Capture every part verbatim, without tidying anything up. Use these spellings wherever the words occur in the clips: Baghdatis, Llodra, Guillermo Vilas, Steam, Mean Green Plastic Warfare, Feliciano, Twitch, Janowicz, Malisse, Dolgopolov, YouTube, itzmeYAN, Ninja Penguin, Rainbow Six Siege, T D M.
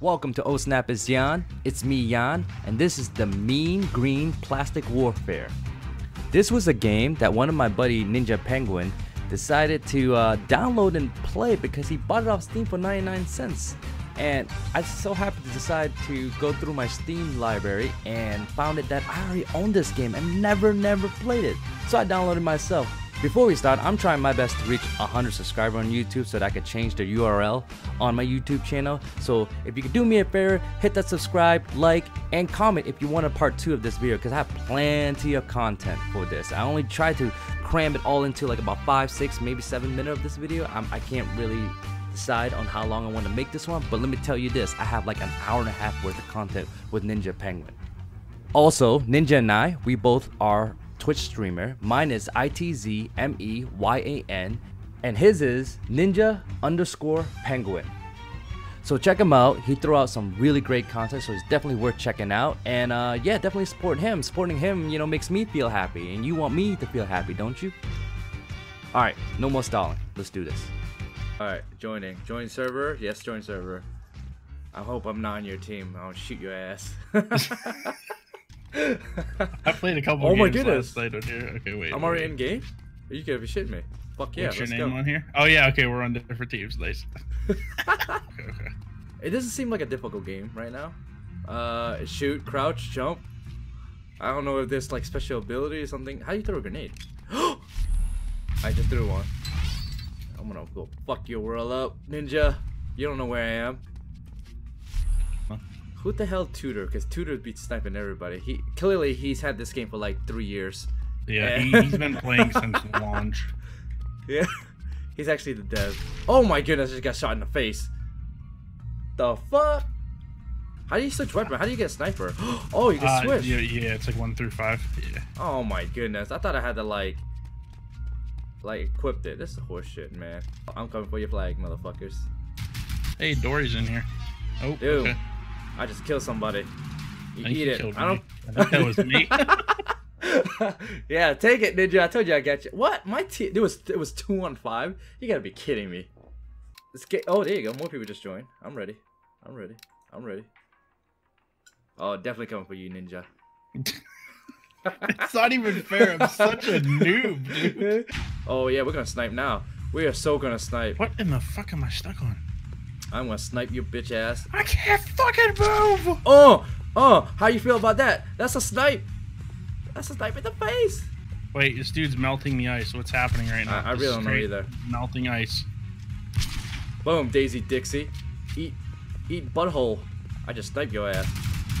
Welcome to Oh Snap It's Yan, it's me Yan, and this is the Mean Green Plastic Warfare. This was a game that one of my buddy Ninja Penguin decided to uh, download and play because he bought it off Steam for ninety-nine cents. And I so happened to decide to go through my Steam library and found it that I already owned this game and never never played it. So I downloaded it myself. Before we start, I'm trying my best to reach one hundred subscribers on YouTube so that I could change the U R L on my YouTube channel. So if you could do me a favor, hit that subscribe, like, and comment if you want a part two of this video, because I have plenty of content for this. I only try to cram it all into like about five, six, maybe seven minutes of this video. I'm, I can't really decide on how long I want to make this one, but let me tell you this, I have like an hour and a half worth of content with Ninja Penguin. Also, Ninja and I, we both are Twitch streamer. Mine is itzmeYAN and his is ninja underscore penguin. So check him out. He threw out some really great content, so it's definitely worth checking out. And uh, yeah, definitely support him. Supporting him, you know, makes me feel happy, and you want me to feel happy, don't you? All right, no more stalling. Let's do this. All right, joining. Join server. Yes, join server. I hope I'm not on your team. I'll shoot your ass. I played a couple oh games my goodness. last night on here. Okay, wait. I'm already wait. in game? Are you gonna be shitting me? Fuck yeah, What's your let's name go. on here? Oh yeah, okay, we're on different teams. Nice. okay, okay. It doesn't seem like a difficult game right now. Uh, shoot, crouch, jump. I don't know if there's like special ability or something. How do you throw a grenade? I just threw one. I'm gonna go fuck your world up, Ninja. You don't know where I am. Who the hell Tudor? Because Tudor beats sniping everybody. He clearly he's had this game for like three years. Yeah, he, he's been playing since launch. Yeah, he's actually the dev. Oh my goodness! I just got shot in the face. The fuck? How do you switch weapon? How do you get a sniper? Oh, you can uh, switch. Yeah, yeah, it's like one through five. Yeah. Oh my goodness! I thought I had to like, like equipped it. This is horseshit, man. I'm coming for your flag, motherfuckers. Hey, Dory's in here. Oh, dude. Okay. I just killed somebody. You eat it. I don't. I think that was me. Yeah, take it, Ninja. I told you I got you. What? My team. It was it was two on five. You gotta be kidding me. Let's get. Oh, there you go. More people just joined. I'm ready. I'm ready. I'm ready. Oh, definitely coming for you, Ninja. It's not even fair. I'm such a noob, dude. Oh yeah, we're gonna snipe now. We are so gonna snipe. What in the fuck am I stuck on? I'm gonna snipe your bitch ass. I can't fucking move! Oh! Oh! How you feel about that? That's a snipe! That's a snipe in the face! Wait, this dude's melting the ice. What's happening right now? I, I really don't know either. Melting ice. Boom, Daisy Dixie. Eat, eat butthole. I just sniped your ass.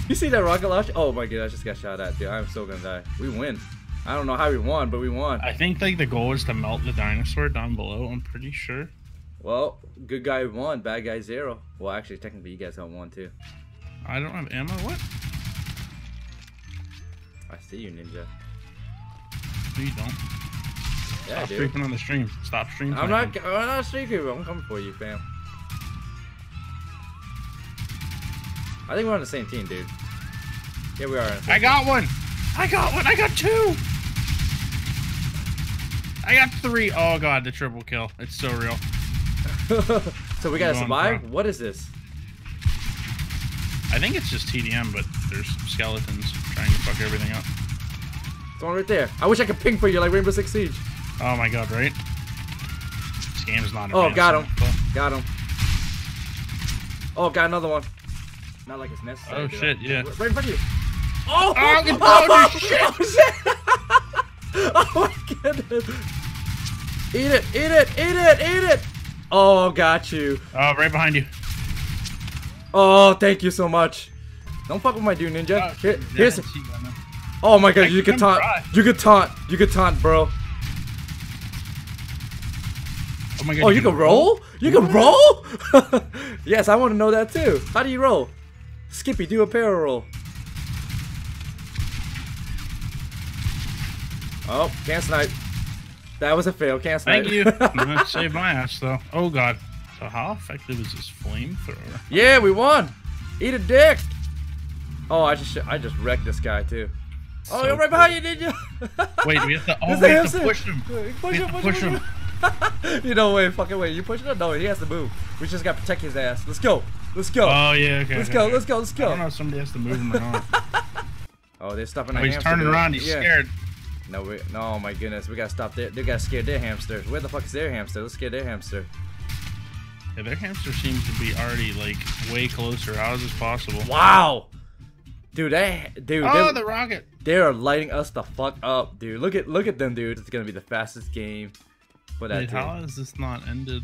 You see that rocket launch? Oh my god, I just got shot at, dude. I'm still gonna die. We win. I don't know how we won, but we won. I think like the goal is to melt the dinosaur down below, I'm pretty sure. Well, good guy one, bad guy zero. Well, actually, technically, you guys have one too. I don't have ammo. What? I see you, Ninja. No, you don't. Yeah, Stop creeping on the stream. Stop streaming. I'm not. I'm not stream creeping. I'm coming for you, fam. I think we're on the same team, dude. Yeah, we are. I got one. I got one. I got two. I got three. Oh god, the triple kill. It's so real. So we gotta survive? Front. What is this? I think it's just T D M, but there's skeletons trying to fuck everything up. It's one right there. I wish I could ping for you like Rainbow Six Siege. Oh my god, right? This game is not advanced. Oh, got him. Cool. Got him. Oh, got another one. Not like it's necessary. Oh shit, yeah. Right in front of you. Oh! Oh, oh, oh, oh shit! Oh, shit. Oh my goodness. Eat it, eat it, eat it, eat it! Oh, got you. Oh, right behind you. Oh, thank you so much. Don't fuck with my dude, Ninja. Oh, Here, here's a... Oh my god, you could taunt. You could taunt. You could taunt, bro. Oh my god. Oh, you can roll? You can roll? Yes, I want to know that too. How do you roll? Skippy, do a barrel roll. Oh, can't snipe. That was a fail. Can't snipe. Thank you. That saved my ass, though. Oh, God. So how effective is this flamethrower? Yeah, we won. Eat a dick. Oh, I just I just wrecked this guy, too. So oh, you're right behind cool. you, Ninja. Wait, we have to, oh, we have to push him. Push him, push, push him. him. You know, wait, fucking wait. You pushing him? No, he has to move. We just got to protect his ass. Let's go. Let's go. Oh yeah. Okay. Let's okay, go. Okay. Let's go. Let's go. I don't know if somebody has to move my arm. Oh, they're stopping. Oh, he's hamster, turning around. He's yeah. scared. No, we, no, my goodness. We gotta stop there. They gotta scare their hamster. Where the fuck is their hamster? Let's scare their hamster. Yeah, their hamster seems to be already like way closer. How is this possible? Wow. Dude, they, dude. Oh, the rocket. They are lighting us the fuck up, dude. Look at, look at them, dude. It's gonna be the fastest game. For that. Dude, how has this not ended?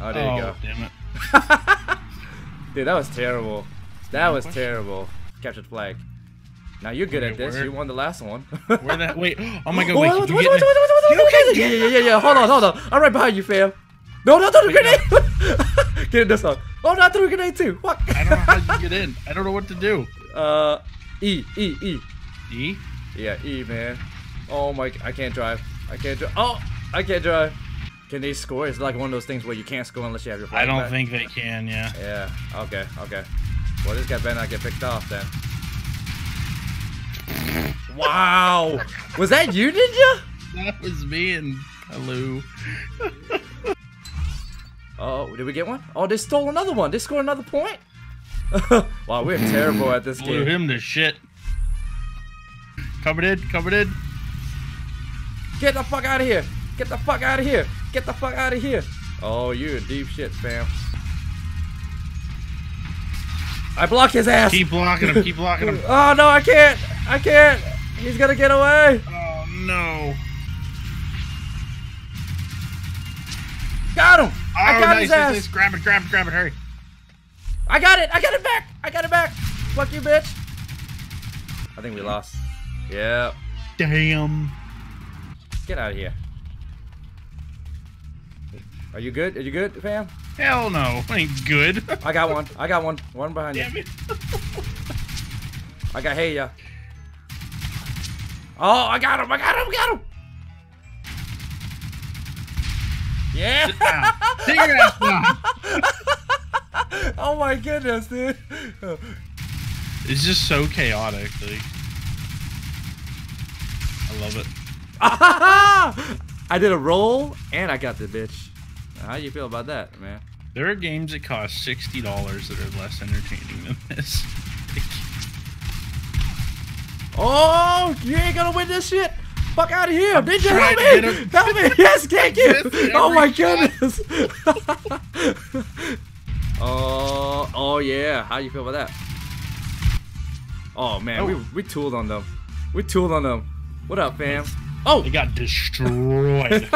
Oh, there oh, you go. Damn it. Dude, that was terrible. That was question? terrible. Captured flag. Now you're good wait, at this. Where? You won the last one. Where that? Wait. Oh my god. Wait. Wait, wait, wait, wait, wait, yeah, yeah, yeah, yeah. Hold on, hold on. I'm right behind you, fam. No, no, throw the grenade. Get in this one. Oh, no, I threw a grenade too. Fuck. I don't know how you get in. I don't know what to do. Uh, E, E, E. E? Yeah, E, man. Oh my. I can't drive. I can't drive. Oh, I can't drive. Can they score? It's like one of those things where you can't score unless you have your flag. I don't back. think they can, yeah. Yeah, okay, okay. Well, this guy better not get picked off then. Wow! Was that you, Ninja? That was me and Hello. Oh, did we get one? Oh, they stole another one. They scored another point? Wow, we're terrible at this Blew game. Blew him to shit. Covered in, covered in. Get the fuck out of here. Get the fuck out of here. Get the fuck out of here. Oh, you're deep shit, fam. I block his ass. Keep blocking him. Keep blocking him. Oh, no, I can't. I can't. He's going to get away. Oh, no. Got him. Oh, I got nice, his ass. Nice, nice. Grab it, grab it, grab it. Hurry. I got it. I got it back. I got it back. Fuck you, bitch. I think we lost. Yeah. Damn. Get out of here. Are you good? Are you good, fam? Hell no. I ain't good. I got one. I got one. One behind Damn you. Damn it. I got hey ya. Oh, I got him. I got him. I got him. Yeah. Sit down. Take your ass down. Oh my goodness, dude. It's just so chaotic, dude. I love it. I did a roll and I got the bitch. How do you feel about that, man? There are games that cost sixty dollars that are less entertaining than this. Oh, you ain't gonna win this shit! Fuck out of here! Ninja, help me! Help me! Yes, thank you! Oh my goodness! Oh, oh yeah. How do you feel about that? Oh man, oh. we we tooled on them. We tooled on them. What up, fam? Oh, they got destroyed.